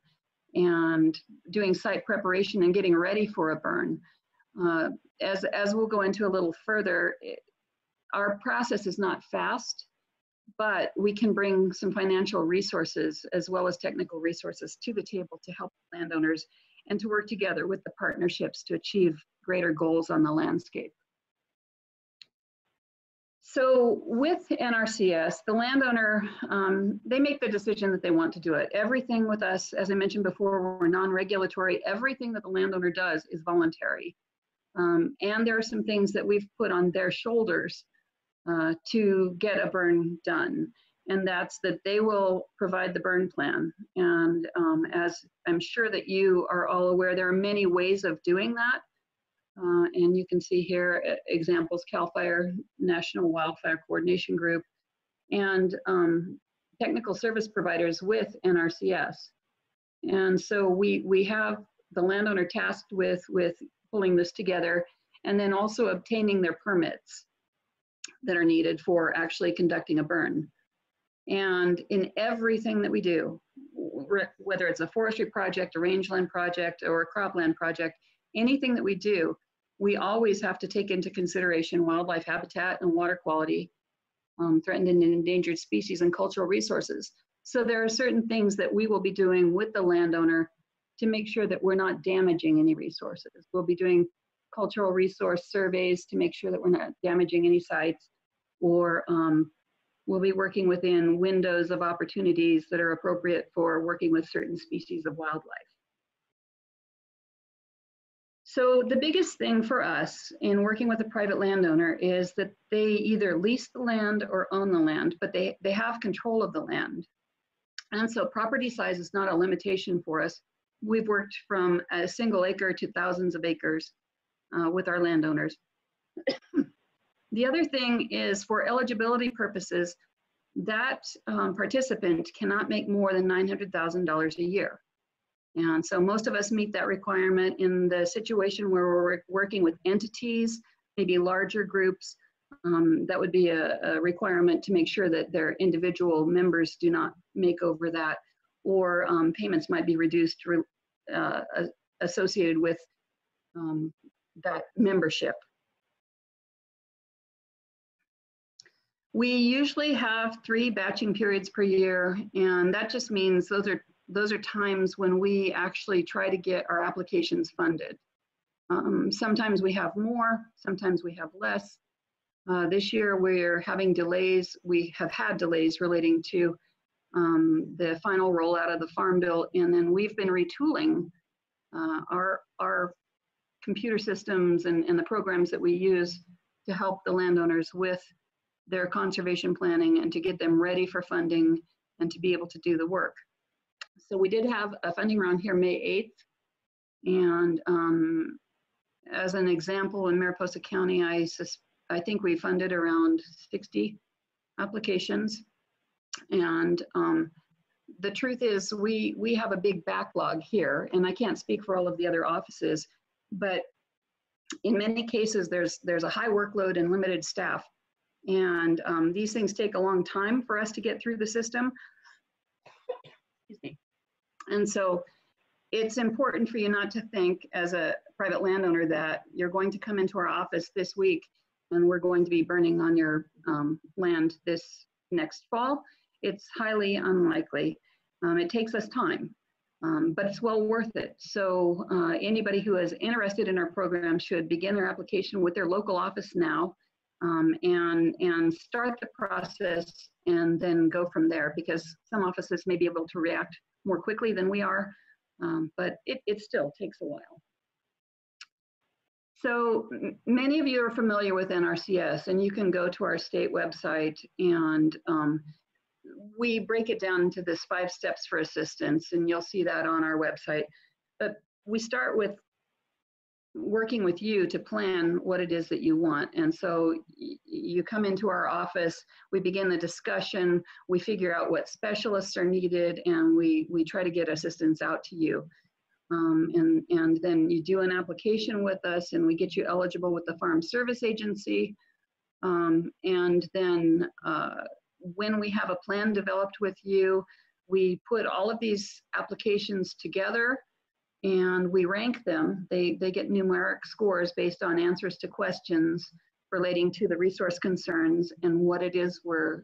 and doing site preparation and getting ready for a burn. As we'll go into a little further, our process is not fast, but we can bring some financial resources as well as technical resources to the table to help landowners and to work together with the partnerships to achieve greater goals on the landscape. So with NRCS, the landowner, they make the decision that they want to do it. Everything with us, as I mentioned before, we're non-regulatory. Everything that the landowner does is voluntary. And there are some things that we've put on their shoulders to get a burn done. And that's that they will provide the burn plan. And as I'm sure that you are all aware, there are many ways of doing that. And you can see here examples: Cal Fire, National Wildfire Coordination Group, and technical service providers with NRCS. And so we have the landowner tasked with pulling this together, and then also obtaining their permits that are needed for actually conducting a burn. And in everything that we do, whether it's a forestry project, a rangeland project, or a cropland project, anything that we do, we always have to take into consideration wildlife habitat and water quality, threatened and endangered species, and cultural resources. So there are certain things that we will be doing with the landowner to make sure that we're not damaging any resources. We'll be doing cultural resource surveys to make sure that we're not damaging any sites, or we'll be working within windows of opportunities that are appropriate for working with certain species of wildlife. So the biggest thing for us in working with a private landowner is that they either lease the land or own the land, but they have control of the land. And so property size is not a limitation for us. We've worked from a single acre to thousands of acres with our landowners. The other thing is, for eligibility purposes, that participant cannot make more than $900,000 a year. And so most of us meet that requirement. In the situation where we're working with entities, maybe larger groups, that would be a requirement to make sure that their individual members do not make over that, or payments might be reduced associated with that membership. We usually have 3 batching periods per year, and that just means those are those are times when we actually try to get our applications funded. Sometimes we have more, sometimes we have less. This year we're having delays. We have had delays relating to the final rollout of the Farm Bill, and then we've been retooling our computer systems and the programs that we use to help the landowners with their conservation planning and to get them ready for funding and to be able to do the work. So we did have a funding round here May 8th, and as an example, in Mariposa County, I think we funded around 60 applications. And the truth is we have a big backlog here, and I can't speak for all of the other offices, but in many cases there's a high workload and limited staff, and these things take a long time for us to get through the system. Excuse me. And so it's important for you not to think as a private landowner that you're going to come into our office this week and we're going to be burning on your land this next fall. It's highly unlikely. It takes us time, but it's well worth it. So anybody who is interested in our program should begin their application with their local office now, and start the process and then go from there, because some offices may be able to react more quickly than we are, but it still takes a while. So many of you are familiar with NRCS, and you can go to our state website, and we break it down into this 5 steps for assistance, and you'll see that on our website. But we start with working with you to plan what it is that you want. And so you come into our office, we begin the discussion, we figure out what specialists are needed, and we try to get assistance out to you. And then you do an application with us, and we get you eligible with the Farm Service Agency. And then when we have a plan developed with you, we put all of these applications together and we rank them. They get numeric scores based on answers to questions relating to the resource concerns and what it is we're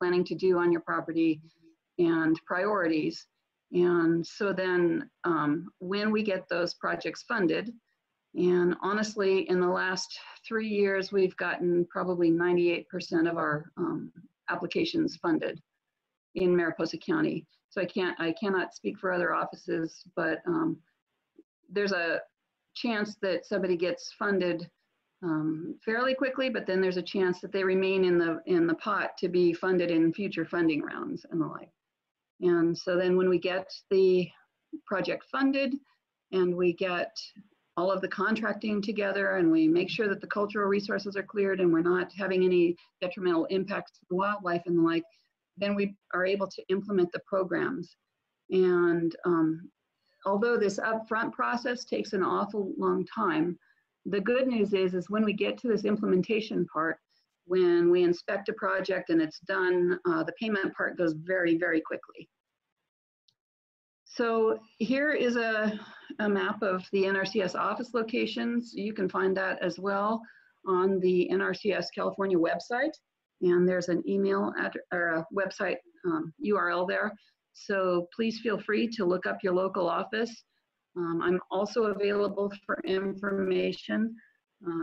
planning to do on your property and priorities. And so then when we get those projects funded, and honestly, in the last 3 years, we've gotten probably 98% of our applications funded in Mariposa County. So I cannot speak for other offices, but there's a chance that somebody gets funded fairly quickly, but then there's a chance that they remain in the pot to be funded in future funding rounds and the like. And so then when we get the project funded and we get all of the contracting together and we make sure that the cultural resources are cleared and we're not having any detrimental impacts to the wildlife and the like, then we are able to implement the programs. And although this upfront process takes an awful long time, the good news is when we get to this implementation part, when we inspect a project and it's done, the payment part goes very, very quickly. So here is a map of the NRCS office locations. You can find that as well on the NRCS California website. And there's an email or a website URL there. So please feel free to look up your local office. I'm also available for information.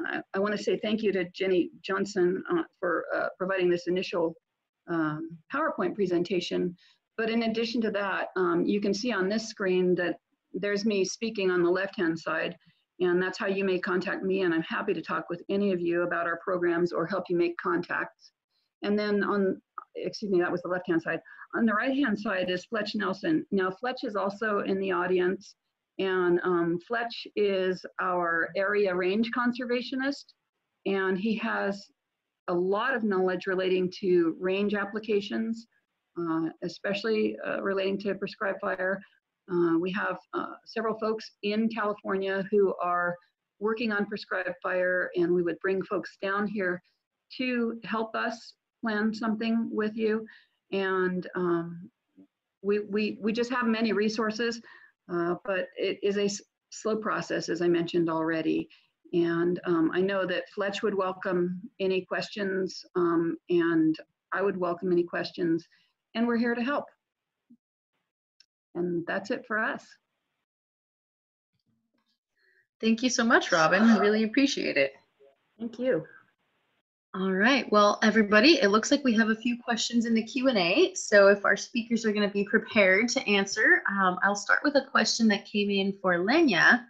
I want to say thank you to Jenny Johnson for providing this initial PowerPoint presentation. But in addition to that, you can see on this screen that there's me speaking on the left-hand side, and that's how you may contact me, and I'm happy to talk with any of you about our programs or help you make contacts. And then on, excuse me, that was the left-hand side. On the right-hand side is Fletch Nelson. Now, Fletch is also in the audience. And Fletch is our area range conservationist, and he has a lot of knowledge relating to range applications, especially relating to prescribed fire. We have several folks in California who are working on prescribed fire, and we would bring folks down here to help us plan something with you. And we just have many resources. But it is a slow process, as I mentioned already. And I know that Fletch would welcome any questions, and I would welcome any questions, and we're here to help. And that's it for us. Thank you so much, Robin. I really appreciate it. Thank you. All right, well, everybody, it looks like we have a few questions in the Q&A. So if our speakers are going to be prepared to answer, I'll start with a question that came in for Lenya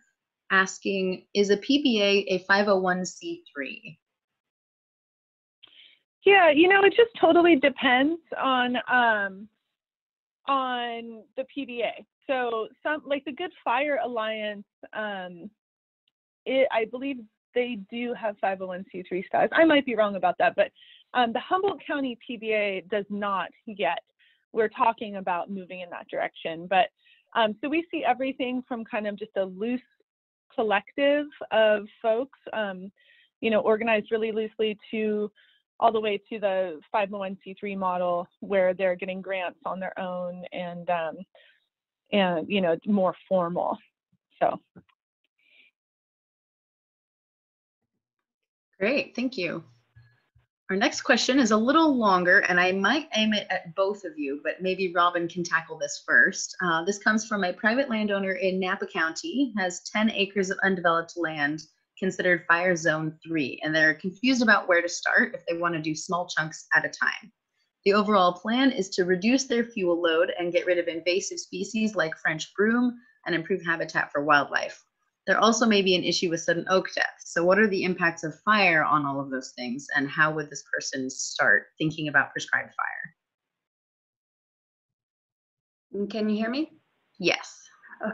asking, is a PBA a 501c3? Yeah, you know, it just totally depends on the PBA. So some, like the Good Fire Alliance, I believe they do have 501c3 status. I might be wrong about that, but the Humboldt County PBA does not yet. We're talking about moving in that direction. But so we see everything from kind of just a loose collective of folks, you know, organized really loosely to all the way to the 501c3 model where they're getting grants on their own and you know, more formal. So. Great, thank you. Our next question is a little longer, and I might aim it at both of you, but maybe Robin can tackle this first. This comes from a private landowner in Napa County, has 10 acres of undeveloped land considered Fire Zone 3, and they're confused about where to start if they want to do small chunks at a time. The overall plan is to reduce their fuel load and get rid of invasive species like French broom and improve habitat for wildlife. There also may be an issue with sudden oak death. So what are the impacts of fire on all of those things? And how would this person start thinking about prescribed fire? Can you hear me? Yes.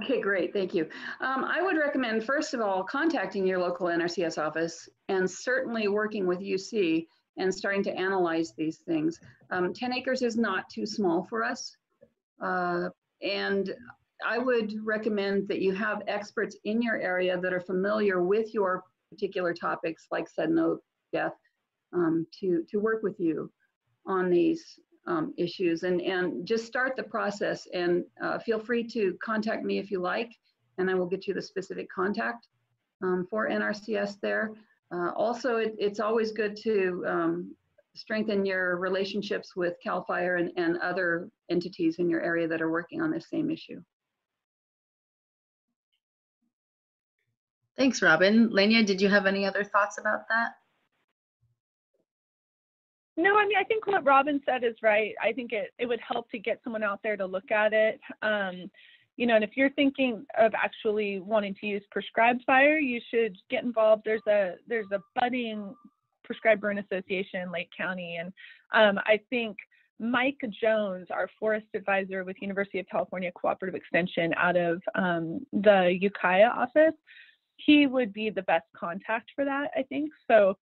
Okay, great, thank you. I would recommend, first of all, contacting your local NRCS office and certainly working with UC and starting to analyze these things. 10 acres is not too small for us. And I would recommend that you have experts in your area that are familiar with your particular topics like sudden oak death to work with you on these issues and just start the process and feel free to contact me if you like, and I will get you the specific contact for NRCS there. Also, it's always good to strengthen your relationships with Cal Fire and other entities in your area that are working on this same issue. Thanks, Robin. Lenya, did you have any other thoughts about that? No, I mean, I think what Robin said is right. I think it would help to get someone out there to look at it. You know, and if you're thinking of actually wanting to use prescribed fire, you should get involved. There's a budding Prescribed Burn Association in Lake County. And I think Mike Jones, our forest advisor with University of California Cooperative Extension out of the Ukiah office, he would be the best contact for that, I think. So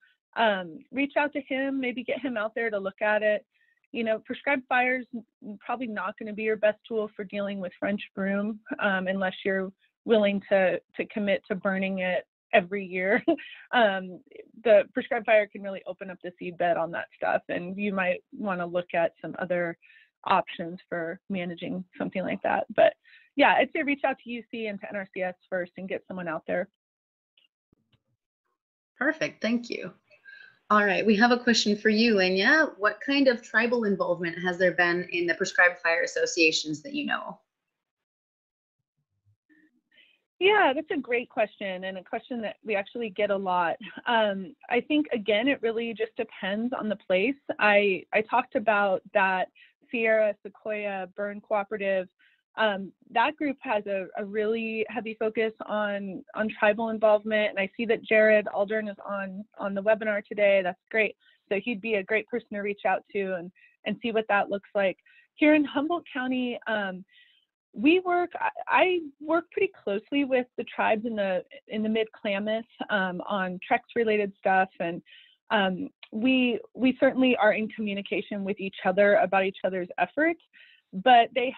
reach out to him, maybe get him out there to look at it. You know, prescribed fire's probably not going to be your best tool for dealing with French broom unless you're willing to commit to burning it every year. The prescribed fire can really open up the seedbed on that stuff, and you might want to look at some other options for managing something like that. But yeah, I'd say reach out to UC and to NRCS first and get someone out there. Perfect, thank you. All right, we have a question for you, Lenya. What kind of tribal involvement has there been in the prescribed fire associations that you know? Yeah, that's a great question, and a question that we actually get a lot. I think, again, it really just depends on the place. I talked about that Sierra Sequoia Burn Cooperative. That group has a really heavy focus on tribal involvement, and I see that Jared Aldern is on the webinar today. That's great. So he'd be a great person to reach out to and see what that looks like. Here in Humboldt County, I work pretty closely with the tribes in the mid-Klamath on TREX related stuff, and we certainly are in communication with each other about each other's efforts, but the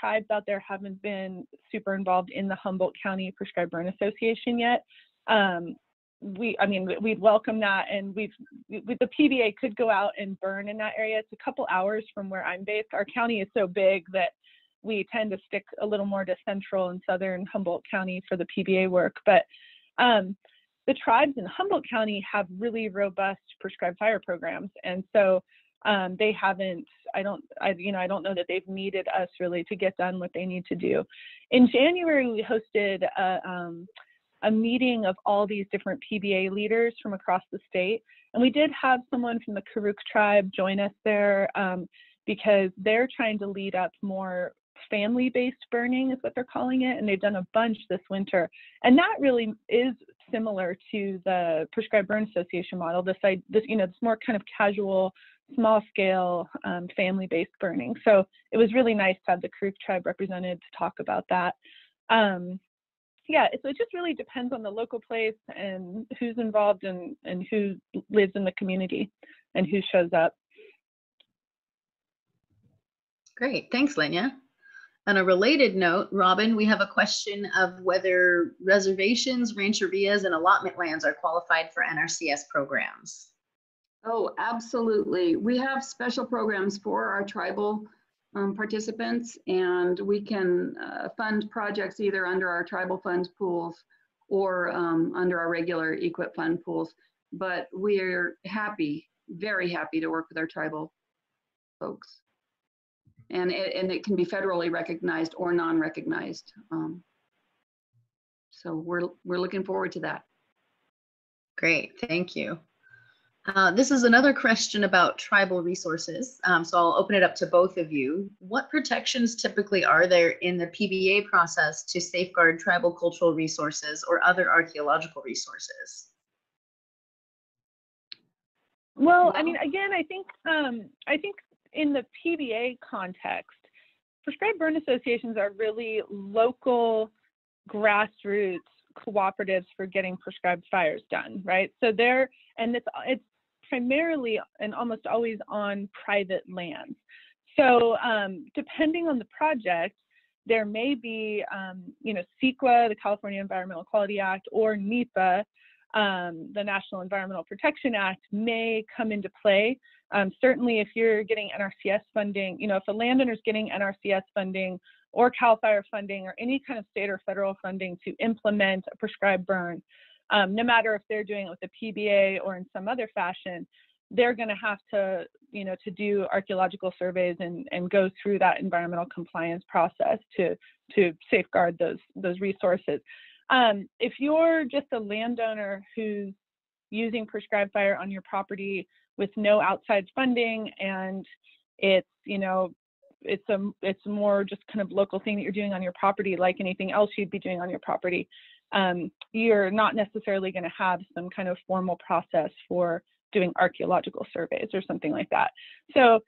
tribes out there haven't been super involved in the Humboldt County Prescribed Burn Association yet. We'd welcome that, and the PBA could go out and burn in that area. It's a couple hours from where I'm based. Our county is so big that we tend to stick a little more to central and southern Humboldt County for the PBA work. But the tribes in Humboldt County have really robust prescribed fire programs. And so They haven't, I don't know that they've needed us really to get done what they need to do. In January, we hosted a meeting of all these different PBA leaders from across the state. And we did have someone from the Karuk tribe join us there because they're trying to lead up more family-based burning is what they're calling it. And they've done a bunch this winter. And that really is similar to the Prescribed Burn Association model, this more kind of casual, small scale, family-based burning. So it was really nice to have the Karuk tribe represented to talk about that. So it just really depends on the local place and who's involved and who lives in the community and who shows up. Great, thanks, Lenya. On a related note, Robin, we have a question of whether reservations, rancherias, and allotment lands are qualified for NRCS programs. Oh, absolutely. We have special programs for our tribal participants, and we can fund projects either under our tribal funds pools or under our regular equip fund pools. But we're happy, very happy to work with our tribal folks. And it can be federally recognized or non-recognized. So we're looking forward to that. Great, thank you. This is another question about tribal resources. So I'll open it up to both of you. What protections typically are there in the PBA process to safeguard tribal cultural resources or other archaeological resources? Well, I mean, again, I think in the PBA context, prescribed burn associations are really local grassroots cooperatives for getting prescribed fires done, right? So it's primarily and almost always on private lands. So depending on the project, there may be, CEQA, the California Environmental Quality Act, or NEPA, the National Environmental Protection Act, may come into play. Certainly if you're getting NRCS funding, if a landowner's getting NRCS funding or Cal Fire funding or any kind of state or federal funding to implement a prescribed burn, no matter if they're doing it with a PBA or in some other fashion, they're going to have to, to do archaeological surveys and go through that environmental compliance process to safeguard those resources. If you're just a landowner who's using prescribed fire on your property with no outside funding, and it's more just kind of local thing that you're doing on your property, like anything else you'd be doing on your property, you're not necessarily going to have some kind of formal process for doing archaeological surveys or something like that. So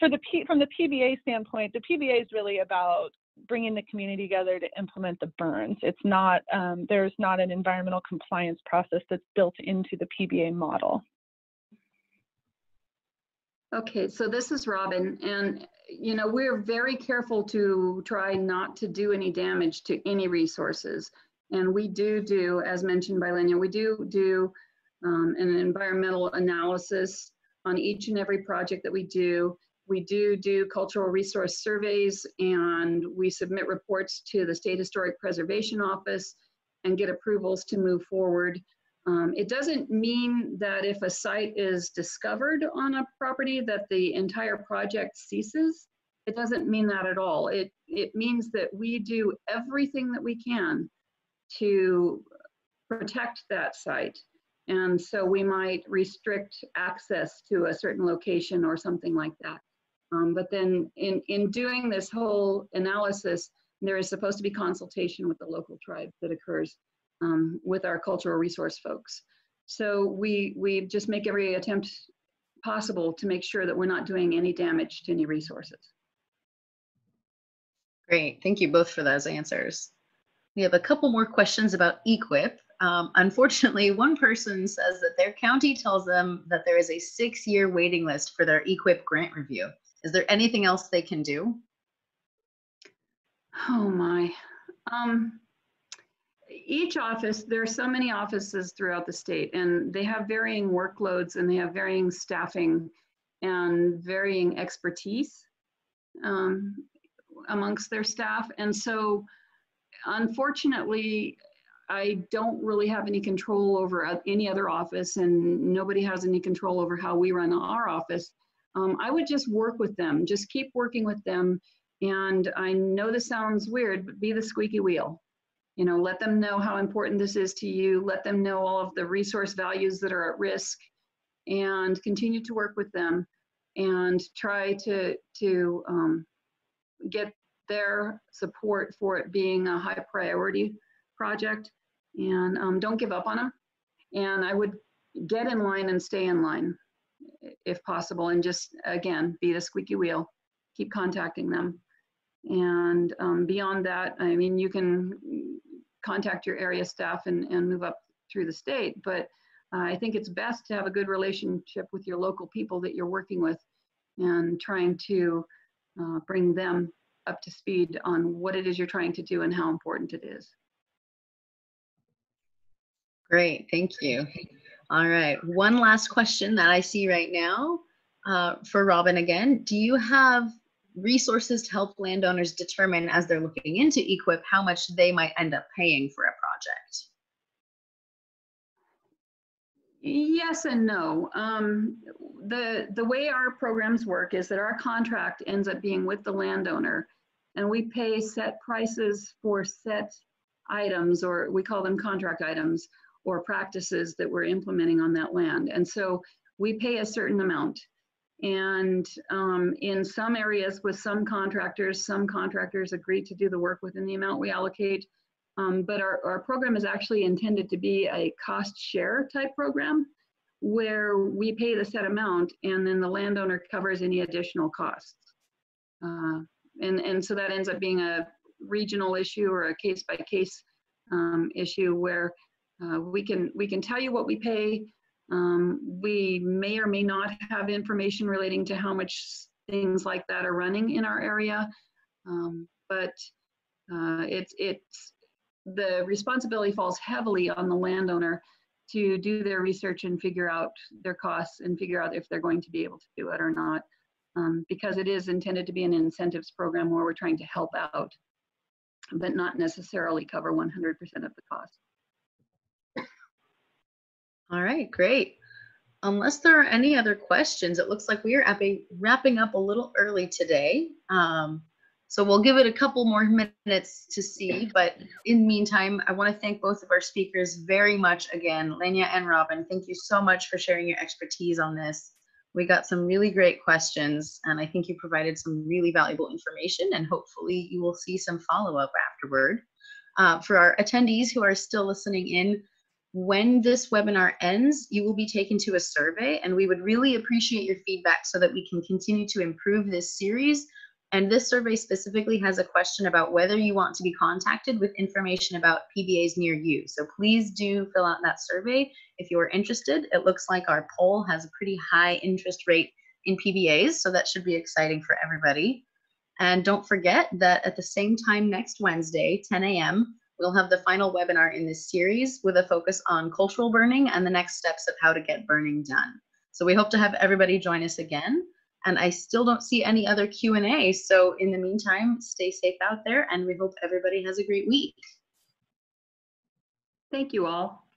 from the PBA standpoint, the PBA is really about bringing the community together to implement the burns. It's not, there's not an environmental compliance process that's built into the PBA model. Okay, so this is Robin, and we're very careful to try not to do any damage to any resources. And we do, as mentioned by Lenya, we do an environmental analysis on each and every project that we do. We do cultural resource surveys, and we submit reports to the State Historic Preservation Office and get approvals to move forward. It doesn't mean that if a site is discovered on a property that the entire project ceases. It doesn't mean that at all. It means that we do everything that we can to protect that site. And so we might restrict access to a certain location or something like that. But then in doing this whole analysis, there is supposed to be consultation with the local tribe that occurs with our cultural resource folks. So we just make every attempt possible to make sure that we're not doing any damage to any resources. Great, thank you both for those answers. We have a couple more questions about eQuip. Unfortunately, one person says that their county tells them that there is a 6-year waiting list for their eQuip grant review. Is there anything else they can do? Oh my. Each office, there are so many offices throughout the state, and they have varying workloads, and they have varying staffing and varying expertise amongst their staff. And so unfortunately, I don't really have any control over any other office, and nobody has any control over how we run our office. I would just work with them, just keep working with them. And I know this sounds weird, but be the squeaky wheel. You know, let them know how important this is to you, let them know all of the resource values that are at risk, and continue to work with them and try to get their support for it being a high priority project. And don't give up on them. And I would get in line and stay in line if possible. And just, again, be the squeaky wheel, keep contacting them. And beyond that, I mean, you can contact your area staff and move up through the state, but I think it's best to have a good relationship with your local people that you're working with, and trying to bring them up to speed on what it is you're trying to do and how important it is. Great, thank you. All right, one last question that I see right now for Robin again. Do you have resources to help landowners determine as they're looking into equip how much they might end up paying for a project? Yes and no. The way our programs work is that our contract ends up being with the landowner, and we pay set prices for set items, or we call them contract items, or practices that we're implementing on that land. And so we pay a certain amount. And in some areas with some contractors agree to do the work within the amount we allocate. But our program is actually intended to be a cost share type program, where we pay the set amount and then the landowner covers any additional costs. And so that ends up being a regional issue or a case by case issue, where we can tell you what we pay. We may or may not have information relating to how much things like that are running in our area, but it's the responsibility falls heavily on the landowner to do their research and figure out their costs and figure out if they're going to be able to do it or not, because it is intended to be an incentives program where we're trying to help out, but not necessarily cover 100% of the cost. All right, great. Unless there are any other questions, it looks like we are wrapping up a little early today. So we'll give it a couple more minutes to see, but in the meantime, I want to thank both of our speakers very much again, Lenya and Robin. Thank you so much for sharing your expertise on this. We got some really great questions, and I think you provided some really valuable information, and hopefully you will see some follow-up afterward. For our attendees who are still listening in, when this webinar ends, you will be taken to a survey, and we would really appreciate your feedback so that we can continue to improve this series. And this survey specifically has a question about whether you want to be contacted with information about PBAs near you. So please do fill out that survey if you are interested. It looks like our poll has a pretty high interest rate in PBAs, so that should be exciting for everybody. And don't forget that at the same time next Wednesday, 10 a.m., we'll have the final webinar in this series with a focus on cultural burning and the next steps of how to get burning done. So we hope to have everybody join us again. And I still don't see any other Q&A. So in the meantime, stay safe out there, and we hope everybody has a great week. Thank you all.